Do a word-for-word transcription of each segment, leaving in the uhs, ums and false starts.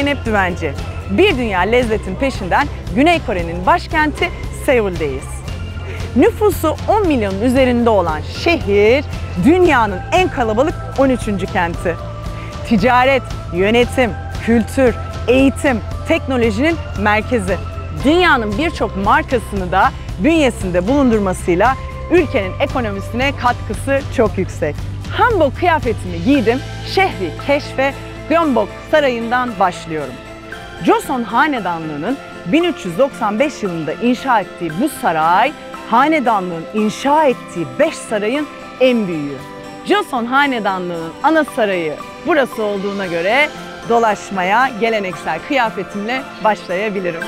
Zeynep Düvenci. Bir dünya lezzetin peşinden Güney Kore'nin başkenti Seul'deyiz. Nüfusu on milyonun üzerinde olan şehir, dünyanın en kalabalık on üçüncü kenti. Ticaret, yönetim, kültür, eğitim, teknolojinin merkezi. Dünyanın birçok markasını da bünyesinde bulundurmasıyla ülkenin ekonomisine katkısı çok yüksek. Hanbok kıyafetini giydim, şehri keşfe Gyeongbok Sarayı'ndan başlıyorum. Joseon Hanedanlığı'nın bin üç yüz doksan beş yılında inşa ettiği bu saray, Hanedanlığın inşa ettiği beş sarayın en büyüğü. Joseon Hanedanlığı'nın ana sarayı burası olduğuna göre dolaşmaya geleneksel kıyafetimle başlayabilirim.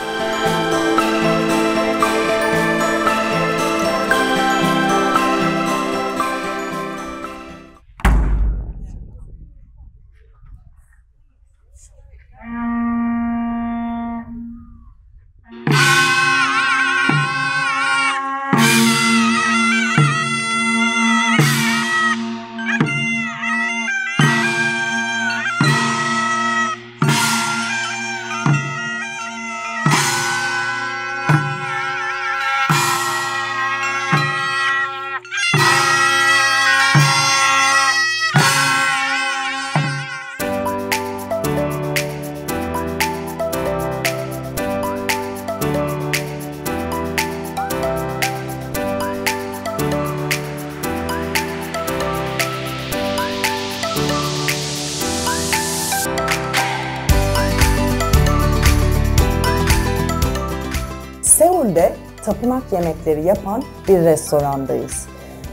Seul'de tapınak yemekleri yapan bir restorandayız.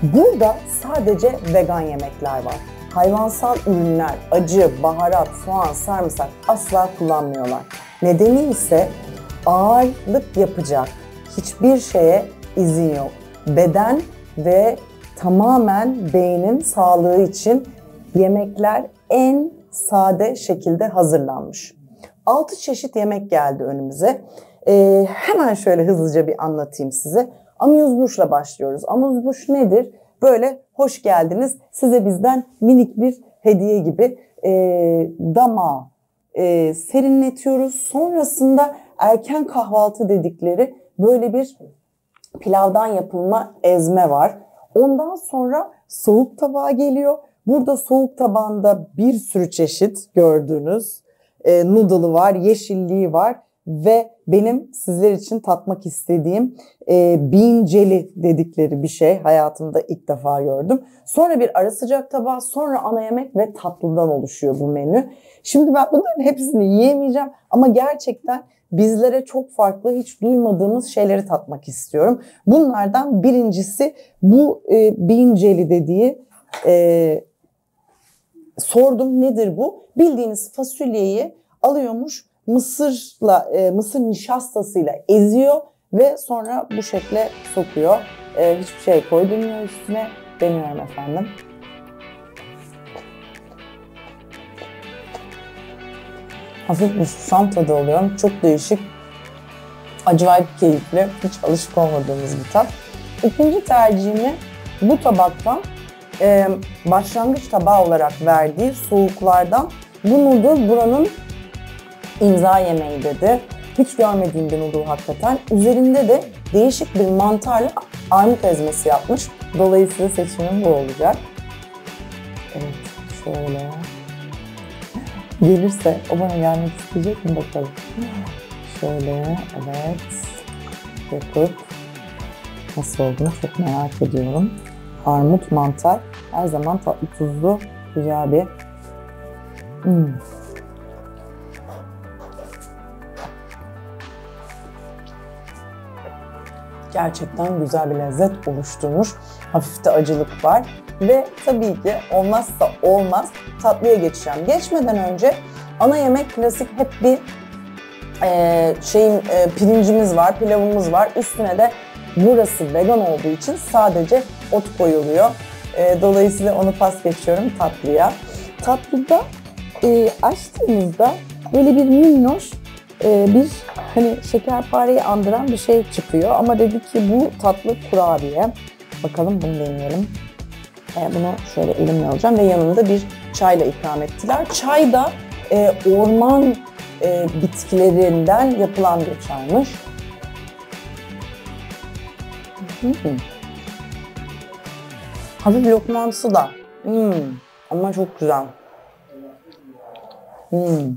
Burada sadece vegan yemekler var. Hayvansal ürünler, acı, baharat, soğan, sarımsak asla kullanmıyorlar. Nedeni ise ağırlık yapacak hiçbir şeye izin yok. Beden ve tamamen beynin sağlığı için yemekler en sade şekilde hazırlanmış. altı çeşit yemek geldi önümüze. Ee, hemen şöyle hızlıca bir anlatayım size. Amuse-bouche'la başlıyoruz. Amuse-bouche nedir? Böyle hoş geldiniz, size bizden minik bir hediye gibi e, damağı e, serinletiyoruz. Sonrasında erken kahvaltı dedikleri böyle bir pilavdan yapılma ezme var. Ondan sonra soğuk tabağa geliyor. Burada soğuk tabağında bir sürü çeşit gördüğünüz e, noodle'ı var, yeşilliği var. Ve benim sizler için tatmak istediğim e, bean jelly dedikleri bir şey hayatımda ilk defa gördüm. Sonra bir ara sıcak tabağı, sonra ana yemek ve tatlıdan oluşuyor bu menü. Şimdi ben bunların hepsini yiyemeyeceğim ama gerçekten bizlere çok farklı, hiç duymadığımız şeyleri tatmak istiyorum. Bunlardan birincisi bu e, bean jelly dediği, e, sordum nedir bu? Bildiğiniz fasulyeyi alıyormuş. Mısırla, e, mısır nişastasıyla eziyor ve sonra bu şekle sokuyor. E, hiçbir şey koydurmuyor üstüne. Deniyorum efendim. Hafif bir susam tadı alıyorum. Çok değişik, acayip keyifli, hiç alışık olmadığımız bir tat. İkinci tercihimi bu tabaktan e, başlangıç tabağı olarak verdiği soğuklardan. Bu noodle buranın İmza yemeği dedi. Hiç görmediğim bir noodle hakikaten. Üzerinde de değişik bir mantarla armut ezmesi yapmış. Dolayısıyla seçimim bu olacak. Evet, şöyle. Gelirse o bana gelmek isteyecek mi bakalım. Şöyle, evet. Yapıp nasıl olduğunu çok merak ediyorum. Armut, mantar. Her zaman tatlı tuzlu, güzel bir... Hmm. Gerçekten güzel bir lezzet oluşturmuş. Hafif de acılık var. Ve tabii ki olmazsa olmaz tatlıya geçeceğim. Geçmeden önce ana yemek klasik hep bir e, şeyin, e, pirincimiz var, pilavımız var. Üstüne de burası vegan olduğu için sadece ot koyuluyor. E, dolayısıyla onu pas geçiyorum tatlıya. Tatlıda e, açtığımızda böyle bir minnoş Ee, bir hani şekerpareyi andıran bir şey çıkıyor ama dedik ki bu tatlı kurabiye. Bakalım bunu deneyelim. Ee, bunu şöyle elimle alacağım ve yanında bir çayla ikram ettiler. Çay da e, orman e, bitkilerinden yapılan bir çaymış. Hmm. Hafif lokmantısı da. Hmm. Ama çok güzel. Hmm.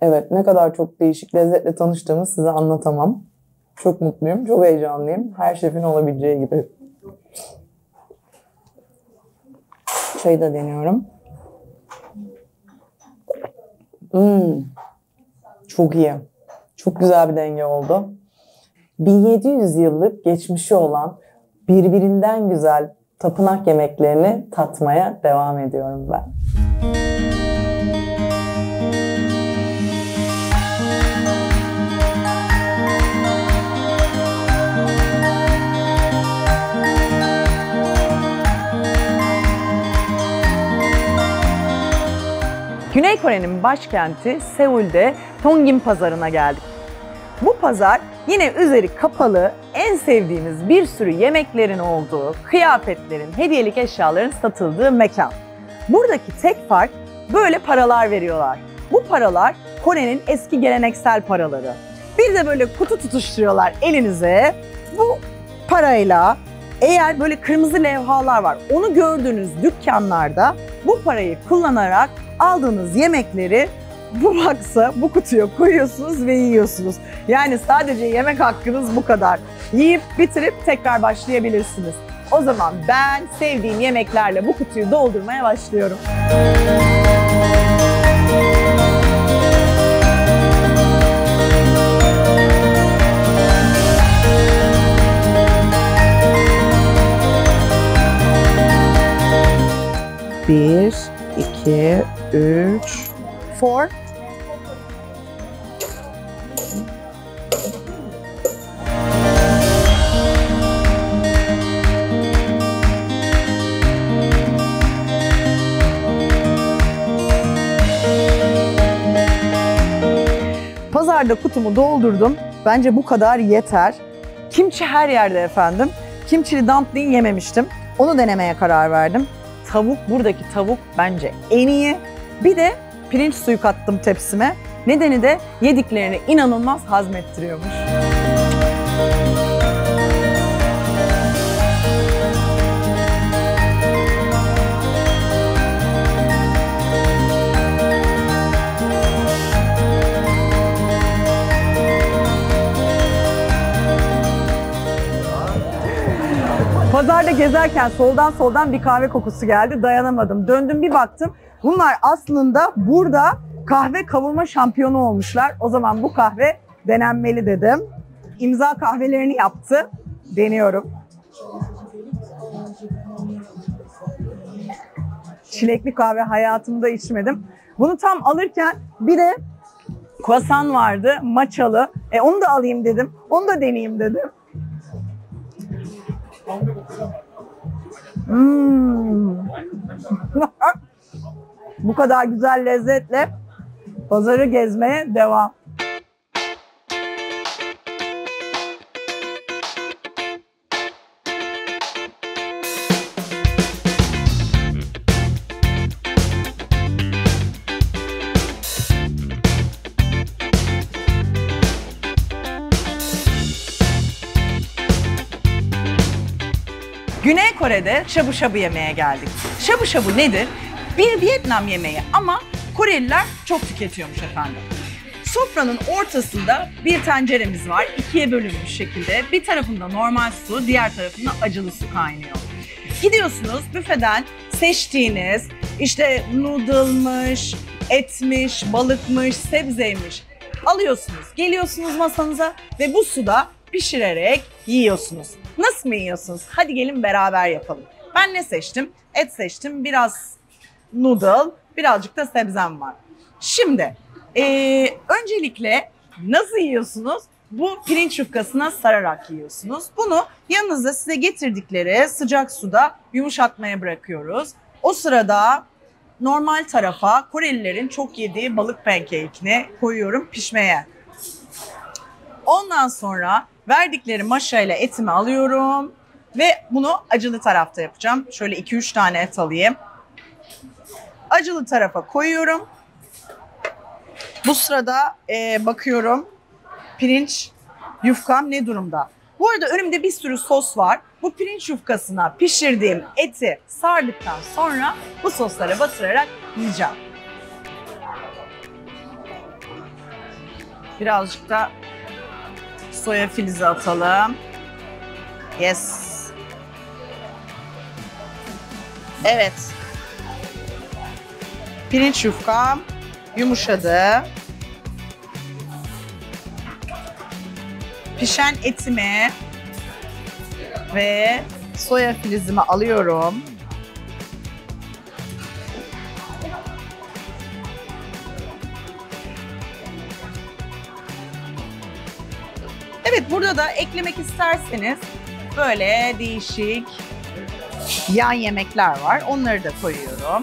Evet, ne kadar çok değişik lezzetle tanıştığımı size anlatamam. Çok mutluyum, çok heyecanlıyım. Her şefin olabileceği gibi. Çayı da deniyorum. Hmm. Çok iyi. Çok güzel bir denge oldu. bin yedi yüz yıllık geçmişi olan birbirinden güzel tapınak yemeklerini tatmaya devam ediyorum ben. Güney Kore'nin başkenti Seul'de Tongin pazarına geldik. Bu pazar yine üzeri kapalı, en sevdiğimiz bir sürü yemeklerin olduğu, kıyafetlerin, hediyelik eşyaların satıldığı mekan. Buradaki tek fark, böyle paralar veriyorlar. Bu paralar Kore'nin eski geleneksel paraları. Bir de böyle kutu tutuşturuyorlar elinize. Bu parayla, eğer böyle kırmızı levhalar var, onu gördüğünüz dükkanlarda bu parayı kullanarak aldığınız yemekleri bu baksa, bu kutuya koyuyorsunuz ve yiyorsunuz. Yani sadece yemek hakkınız bu kadar. Yiyip bitirip tekrar başlayabilirsiniz. O zaman ben sevdiğim yemeklerle bu kutuyu doldurmaya başlıyorum. Bir, iki, üç... Four. Pazarda kutumu doldurdum. Bence bu kadar yeter. Kimchi her yerde efendim. Kimchili dumpling yememiştim. Onu denemeye karar verdim. Tavuk, buradaki tavuk bence en iyi. Bir de pirinç suyu kattım tepsime. Nedeni de yediklerini inanılmaz hazmettiriyormuş. Pazarda gezerken soldan soldan bir kahve kokusu geldi. Dayanamadım. Döndüm bir baktım. Bunlar aslında burada kahve kavurma şampiyonu olmuşlar. O zaman bu kahve denenmeli dedim. İmza kahvelerini yaptı. Deniyorum. Çilekli kahve hayatımda içmedim. Bunu tam alırken bir de croissant vardı, matchalı. E onu da alayım dedim. Onu da deneyeyim dedim. Hmm. Bu kadar güzel lezzetle pazarı gezmeye devam. Güney Kore'de şabu şabu yemeye geldik. Şabu şabu nedir? Bir Vietnam yemeği ama Koreliler çok tüketiyormuş efendim. Sofranın ortasında bir tenceremiz var, ikiye bölünmüş şekilde. Bir tarafında normal su, diğer tarafında acılı su kaynıyor. Gidiyorsunuz büfeden seçtiğiniz işte noodle'mış, etmiş, balıkmış, sebzeymiş alıyorsunuz. Geliyorsunuz masanıza ve bu suda pişirerek yiyorsunuz. Nasıl mı yiyorsunuz? Hadi gelin beraber yapalım. Ben ne seçtim? Et seçtim, biraz noodle, birazcık da sebzem var. Şimdi e, öncelikle nasıl yiyorsunuz? Bu pirinç yufkasına sararak yiyorsunuz. Bunu yanınızda size getirdikleri sıcak suda yumuşatmaya bırakıyoruz. O sırada normal tarafa Korelilerin çok yediği balık pankekini koyuyorum pişmeye. Ondan sonra verdikleri maşayla etimi alıyorum ve bunu acılı tarafta yapacağım. Şöyle iki üç tane et alayım. Acılı tarafa koyuyorum Bu sırada e, bakıyorum pirinç yufkam ne durumda? Bu arada önümde bir sürü sos var. Bu pirinç yufkasına pişirdiğim eti sardıktan sonra bu soslara batırarak yiyeceğim. Birazcık da soya filizi atalım. Yes. Evet. Pirinç yufkam yumuşadı. Pişen etimi ve soya filizimi alıyorum. Evet, burada da eklemek isterseniz böyle değişik yan yemekler var. Onları da koyuyorum.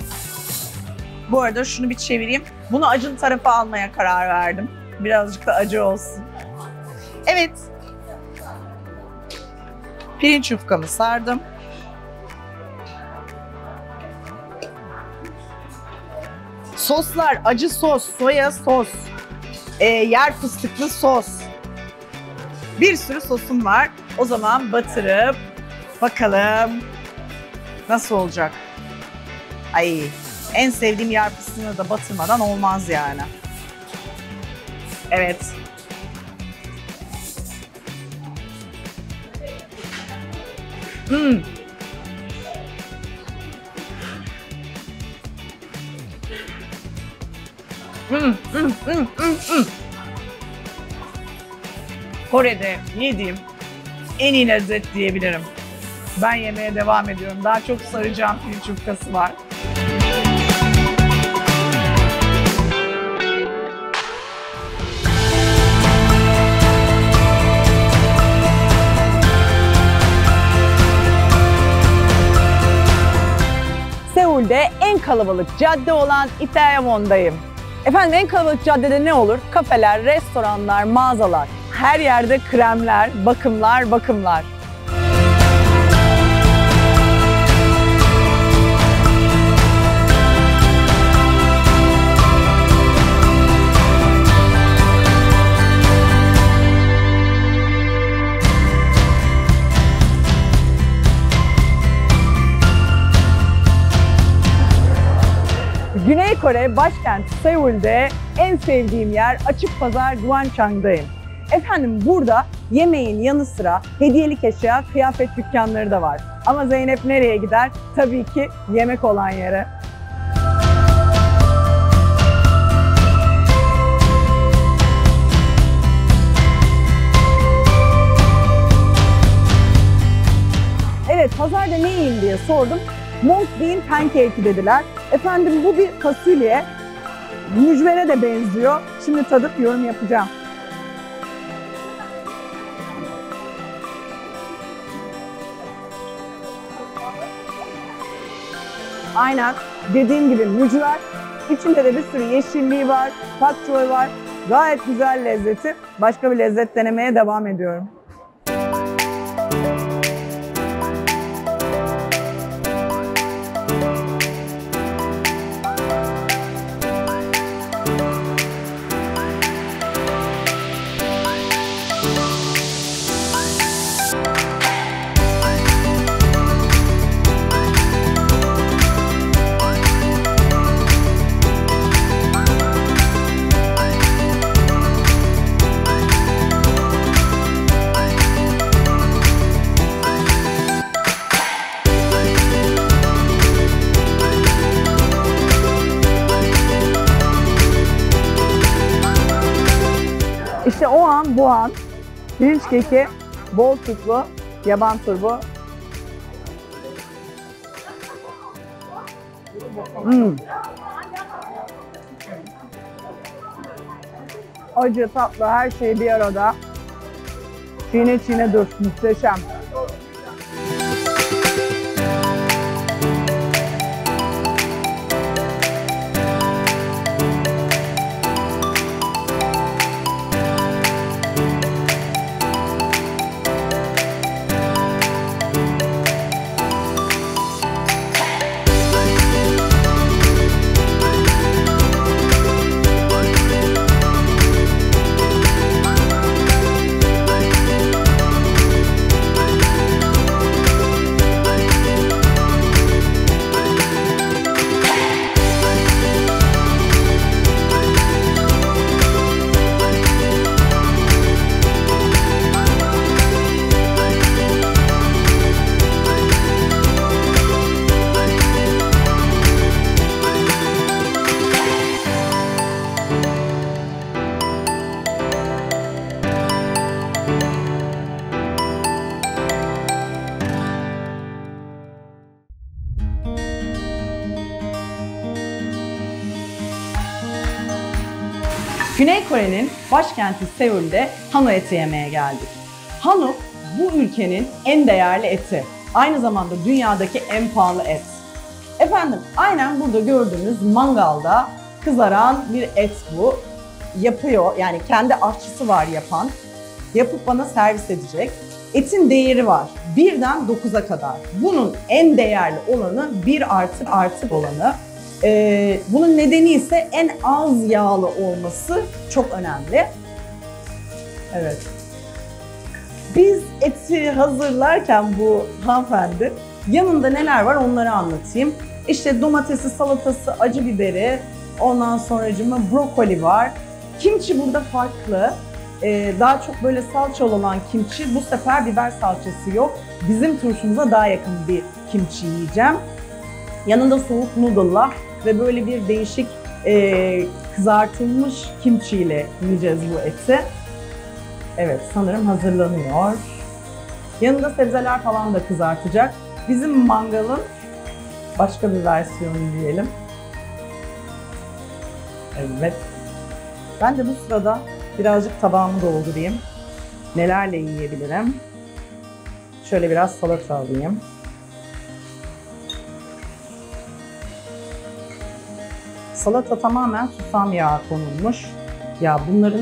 Bu arada şunu bir çevireyim. Bunu acın tarafa almaya karar verdim. Birazcık da acı olsun. Evet. Pirinç yufkamı sardım. Soslar acı sos, soya sos, e, yer fıstıklı sos. Bir sürü sosum var. O zaman batırıp bakalım nasıl olacak. Ay, en sevdiğim yer fıstığını da batırmadan olmaz yani. Evet. Hmm. Hmm, hmm, hmm, hmm. Kore'de yediğim en iyi lezzet diyebilirim. Ben yemeye devam ediyorum. Daha çok saracağım pirinç yufkası var. Seul'de en kalabalık cadde olan Itaewon'dayım. Efendim, en kalabalık caddede ne olur? Kafeler, restoranlar, mağazalar. Her yerde kremler, bakımlar, bakımlar. Güney Kore başkenti Seul'de en sevdiğim yer açık pazar Gwangjang'dayım. Efendim, burada yemeğin yanı sıra hediyelik eşya, kıyafet dükkanları da var. Ama Zeynep nereye gider? Tabii ki yemek olan yere. Evet, pazarda ne yiyeyim diye sordum. Mont bean pancake dediler. Efendim, bu bir fasulye, mücvere de benziyor. Şimdi tadıp yorum yapacağım. Aynen dediğim gibi mücver, içinde de bir sürü yeşilliği var, pakçoy var. Gayet güzel lezzeti. Başka bir lezzet denemeye devam ediyorum. İşte o an, bu an, pirinç keki, bol sütlü, yaban turbu. Hmm. Acı, tatlı, her şey bir arada. Çiğne çiğne dur, muhteşem. Güney Kore'nin başkenti Seul'de Hanuk eti yemeye geldik. Hanuk bu ülkenin en değerli eti. Aynı zamanda dünyadaki en pahalı et. Efendim aynen burada gördüğünüz mangalda kızaran bir et bu. Yapıyor, yani kendi aşçısı var yapan. Yapıp bana servis edecek. Etin değeri var. birden dokuza kadar. Bunun en değerli olanı bir artı artı olanı. Ee, bunun nedeni ise en az yağlı olması çok önemli. Evet. Biz eti hazırlarken bu hanımefendi, yanında neler var onları anlatayım. İşte domatesi, salatası, acı biberi, ondan sonracığıma brokoli var. Kimchi burada farklı. Ee, daha çok böyle salçalı olan kimchi. Bu sefer biber salçası yok. Bizim turşumuza daha yakın bir kimchi yiyeceğim. Yanında soğuk noodle'la ve böyle bir değişik e, kızartılmış kimchi ile yiyeceğiz bu eti. Evet, sanırım hazırlanıyor. Yanında sebzeler falan da kızartacak. Bizim mangalın başka bir versiyonu diyelim. Evet. Ben de bu sırada birazcık tabağımı doldurayım. Nelerle yiyebilirim? Şöyle biraz salata alayım. Salata tamamen susam yağı konulmuş. Ya bunların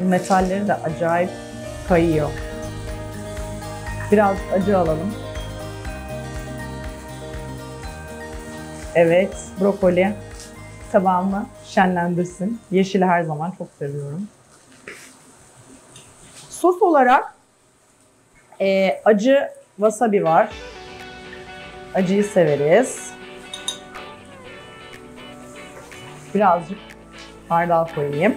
bu metalleri de acayip kayıyor. Biraz acı alalım. Evet, brokoli tabağımı şenlendirsin. Yeşili her zaman çok seviyorum. Sos olarak e, acı wasabi var. Acıyı severiz. Birazcık hardal koyayım.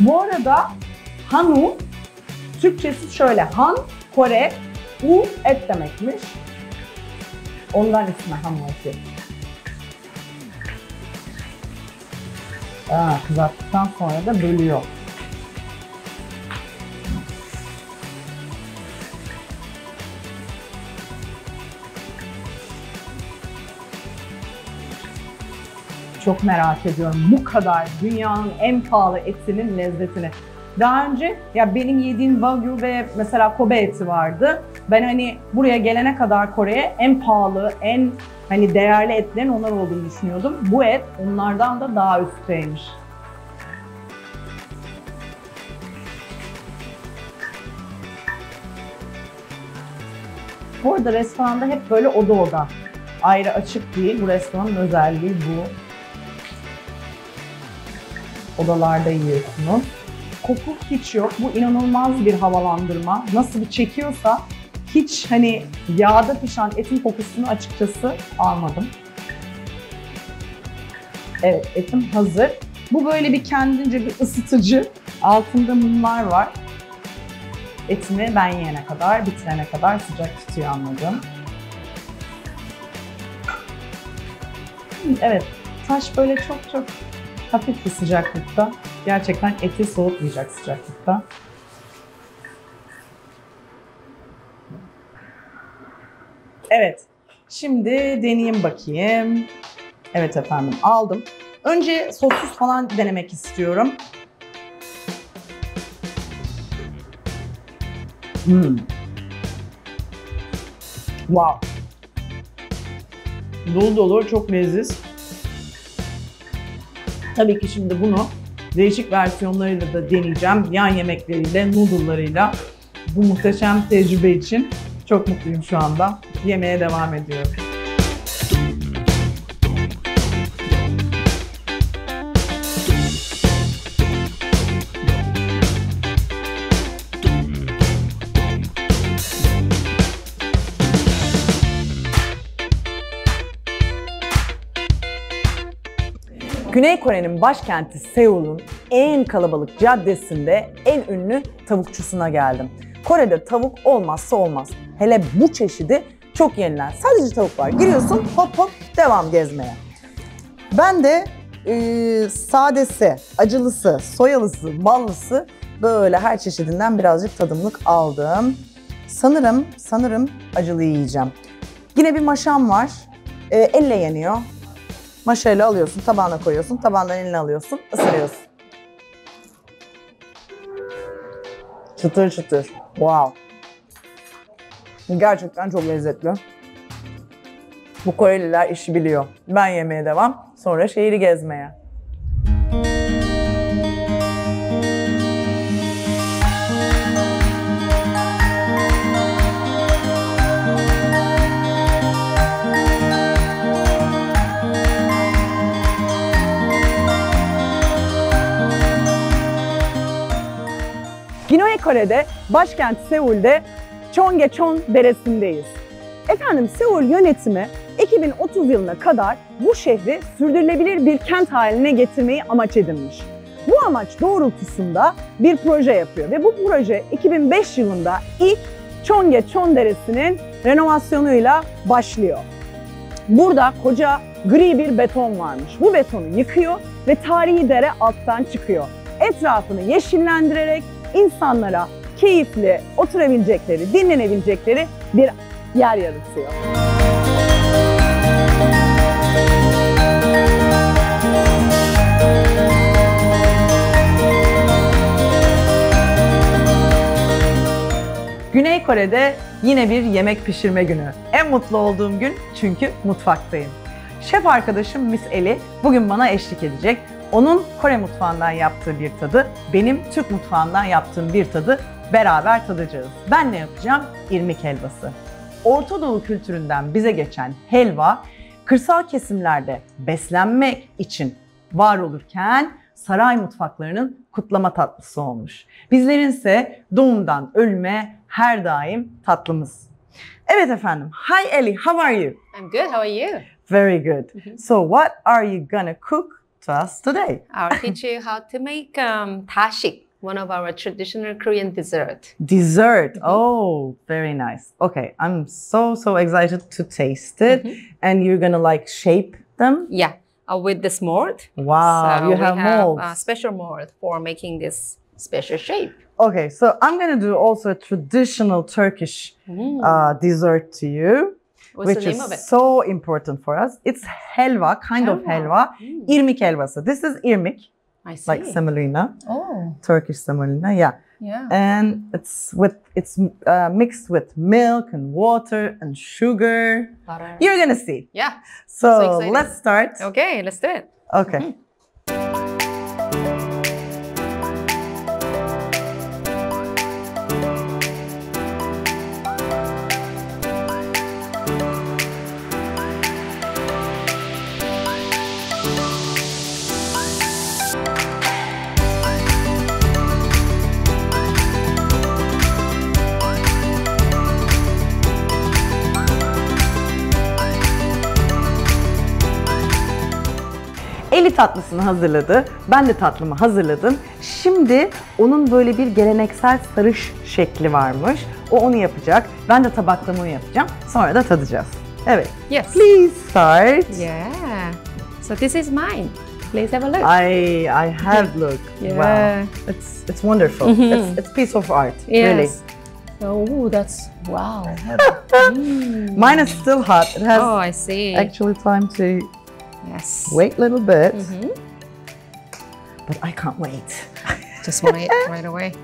Bu arada Hanuk, Türkçesi şöyle, Han, Kore, U, et demekmiş. Ondan ismi Hanuk. Aa, kızarttıktan sonra da bölüyor. Çok merak ediyorum bu kadar dünyanın en pahalı etinin lezzetini. Daha önce ya benim yediğim Wagyu ve mesela Kobe eti vardı. Ben hani buraya gelene kadar Kore'ye en pahalı, en hani değerli etlerin onlar olduğunu düşünüyordum. Bu et onlardan da daha üstteymiş. Bu arada restoranda hep böyle oda oda. Ayrı açık değil. Bu restoranın özelliği bu. Odalarda yiyorsunuz. Koku hiç yok. Bu inanılmaz bir havalandırma. Nasıl bir çekiyorsa hiç hani yağda pişen etin kokusunu açıkçası almadım. Evet, etim hazır. Bu böyle bir kendince bir ısıtıcı. Altında mumlar var. Etimi ben yiyene kadar, bitirene kadar sıcak tutuyor anladım. Evet, taş böyle çok çok hafif bir sıcaklıkta, gerçekten eti soğutmayacak sıcaklıkta. Evet, şimdi deneyeyim bakayım. Evet efendim, aldım. Önce sossuz falan denemek istiyorum. Hmm. Wow. Dolu dolu, çok leziz. Tabii ki şimdi bunu değişik versiyonlarıyla da deneyeceğim. Yan yemekleriyle, noodle'larıyla. Bu muhteşem tecrübe için çok mutluyum şu anda. Yemeğe devam ediyorum. Güney Kore'nin başkenti Seul'un en kalabalık caddesinde en ünlü tavukçusuna geldim. Kore'de tavuk olmazsa olmaz. Hele bu çeşidi çok yenilen. Sadece tavuk var. Giriyorsun, hop hop devam gezmeye. Ben de e, sadesi, acılısı, soyalısı, ballısı böyle her çeşidinden birazcık tadımlık aldım. Sanırım, sanırım acılı yiyeceğim. Yine bir maşam var. E, elle yeniyor. Maşayla alıyorsun, tabağına koyuyorsun, tabağından eline alıyorsun, ısırıyorsun. Çıtır çıtır. Wow. Gerçekten çok lezzetli. Bu Koreliler işi biliyor. Ben yemeye devam, sonra şehri gezmeye. Güney Kore'de, başkent Seul'de Cheonggyecheon deresindeyiz. Efendim, Seul yönetimi iki bin otuz yılına kadar bu şehri sürdürülebilir bir kent haline getirmeyi amaç edinmiş. Bu amaç doğrultusunda bir proje yapıyor ve bu proje iki bin beş yılında ilk Cheonggyecheon deresinin renovasyonuyla başlıyor. Burada koca gri bir beton varmış. Bu betonu yıkıyor ve tarihi dere alttan çıkıyor. Etrafını yeşillendirerek insanlara keyifli oturabilecekleri, dinlenebilecekleri bir yer yaratıyor. Güney Kore'de yine bir yemek pişirme günü. En mutlu olduğum gün çünkü mutfaktayım. Şef arkadaşım Miss Ellie bugün bana eşlik edecek. Onun Kore mutfağından yaptığı bir tadı, benim Türk mutfağından yaptığım bir tadı beraber tadacağız. Ben ne yapacağım? İrmik helvası. Orta Doğu kültüründen bize geçen helva, kırsal kesimlerde beslenmek için var olurken saray mutfaklarının kutlama tatlısı olmuş. Bizlerinse doğumdan ölüme her daim tatlımız. Evet efendim. Hi Ellie, how are you? I'm good, how are you? Very good. So what are you gonna cook us today? I'll teach you how to make um, dashi, one of our traditional Korean dessert. Dessert, mm-hmm. Oh, very nice. Okay, I'm so, so excited to taste it. Mm-hmm. And you're gonna like shape them? Yeah, uh, with this mold. Wow, so you have, have mold. A special mold for making this special shape. Okay, so I'm gonna do also a traditional Turkish mm. uh, dessert to you. What's which the name is of it? So important for us. It's helva, kind helva. of helva, mm. irmik helvası. This is irmik, I see. Like semolina, oh. Turkish semolina, yeah. yeah. And it's with it's uh, mixed with milk and water and sugar. Butter. You're gonna see. Yeah. So, so let's start. Okay, let's do it. Okay. Mm-hmm. Eli tatlısını hazırladı, ben de tatlımı hazırladım. Şimdi onun böyle bir geleneksel sarış şekli varmış. O onu yapacak, ben de tabakta bunu yapacağım. Sonra da tadacağız. Evet. Yes. Please start. Yeah. So this is mine. Please have a look. I I have look. Yeah. Wow. It's it's wonderful. Mm-hmm. It's it's piece of art. Yes. Really. Oh, that's wow. mm. Mine is still hot. It has oh, I see. Actually time to. Yes. Wait a little bit, mm-hmm. but I can't wait. Just want to eat right away.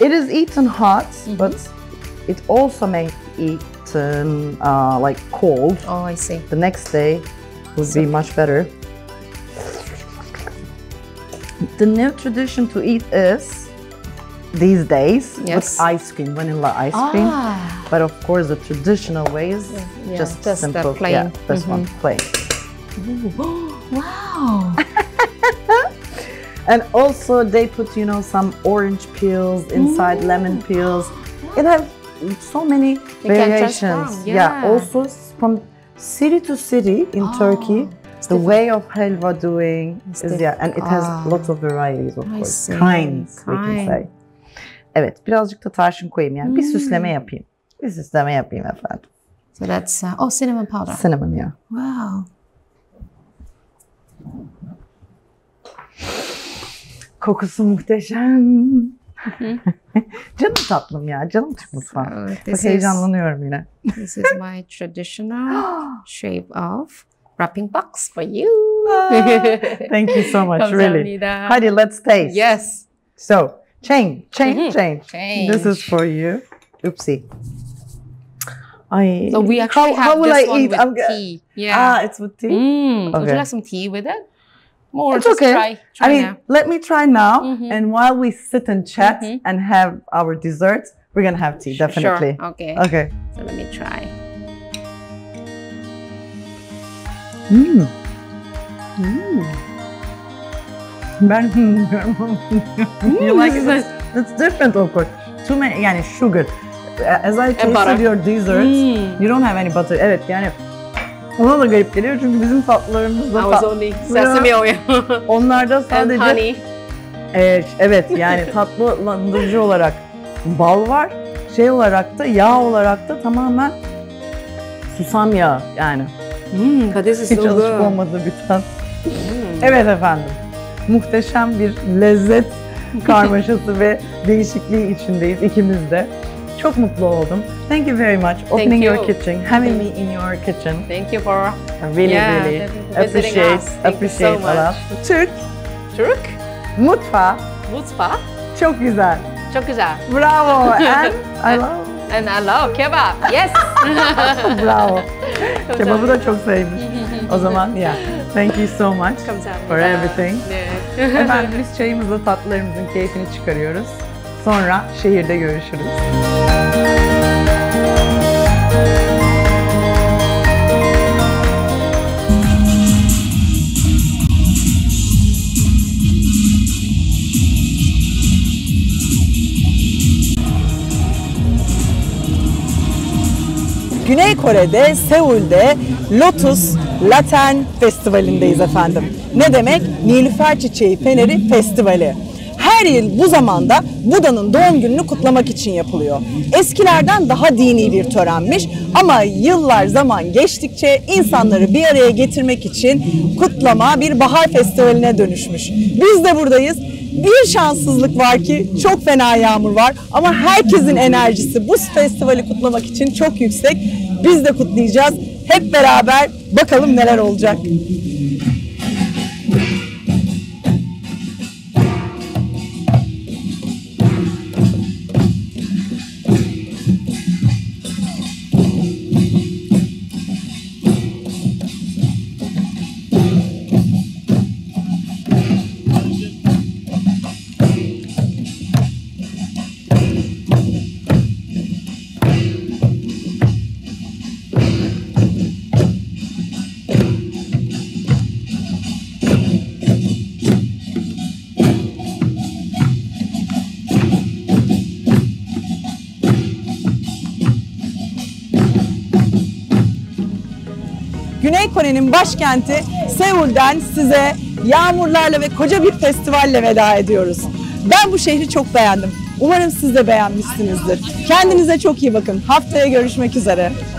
It is eaten hot, mm-hmm. but it also may be eaten uh, like cold. Oh, I see. The next day would so. be much better. The new tradition to eat is these days yes. with ice cream, vanilla ice cream. Ah. But of course, the traditional way is yeah, just, just simple. Plain. Yeah, this mm-hmm. one, plain. Wow! And also, they put, you know, some orange peels inside, mm. lemon peels. It has so many you variations. Yeah. yeah. Also, from city to city in oh, Turkey, the different. way of helva doing it's is yeah, and it has oh. lots of varieties, of I course, see. kinds Kind. we can say. Evet, birazcık da tarçın koyayım yani, mm. bir süsleme yapayım. Bir süsleme yapayım efendim. So that's uh, oh cinnamon powder. Cinnamon yeah. Wow. Kokusu muhteşem. Canım tatlım ya, canım Türk mutfağı. So, Bak heyecanlanıyorum yine. This is my traditional shape of wrapping box for you. Thank you so much, really. Hadi, let's taste. Yes. So, change, change, mm-hmm. change. change. This is for you. Oopsie. I, so we actually how, have how will this I one eat? with I'm tea. Yeah. Ah, it's with tea? Mm, okay. Would you like some tea with it? More it's okay. Try, try I mean, now. let me try now. Mm-hmm. And while we sit and chat mm-hmm. and have our desserts, we're going to have tea, definitely. Sure. Okay. Okay. So let me try. Mmm. Mmm. You like it? It's different, of course. Too many, yani sugar. As I tasted your desserts, mm. you don't have any butter. Evet, yani ona da garip geliyor çünkü bizim tatlılarımızda ta onlarda sadece e, evet yani tatlılandırıcı olarak bal var, şey olarak da yağ olarak da tamamen susam yağı yani. Hmm, hiç alışık olmadığı bir tat. Hmm. Evet efendim, muhteşem bir lezzet karmaşası ve değişikliği içindeyiz ikimiz de. Çok mutlu oldum. Thank you very much. Opening you. your kitchen, having me in your kitchen. Thank you for really, yeah, really appreciate, appreciate so us. Türk, Türk mutfağı, mutfağı çok güzel, çok güzel. Bravo. And I love, and I love kebab. Yes. Bravo. Kebabı da çok sevmiş. O zaman ya. Yeah. Thank you so much for everything. Yeah. Efendim biz çayımızla tatlılarımızın keyfini çıkarıyoruz. Sonra şehirde görüşürüz. Güney Kore'de, Seul'de Lotus Lantern Festivali'ndeyiz efendim. Ne demek? Nilüfer Çiçeği Feneri Festivali. Her yıl bu zamanda Buda'nın doğum gününü kutlamak için yapılıyor. Eskilerden daha dini bir törenmiş ama yıllar zaman geçtikçe insanları bir araya getirmek için kutlama bir bahar festivaline dönüşmüş. Biz de buradayız. Bir şanssızlık var ki çok fena yağmur var ama herkesin enerjisi bu festivali kutlamak için çok yüksek. Biz de kutlayacağız. Hep beraber bakalım neler olacak. Güney Kore'nin başkenti Seul'den size yağmurlarla ve koca bir festivalle veda ediyoruz. Ben bu şehri çok beğendim. Umarım siz de beğenmişsinizdir. Kendinize çok iyi bakın. Haftaya görüşmek üzere.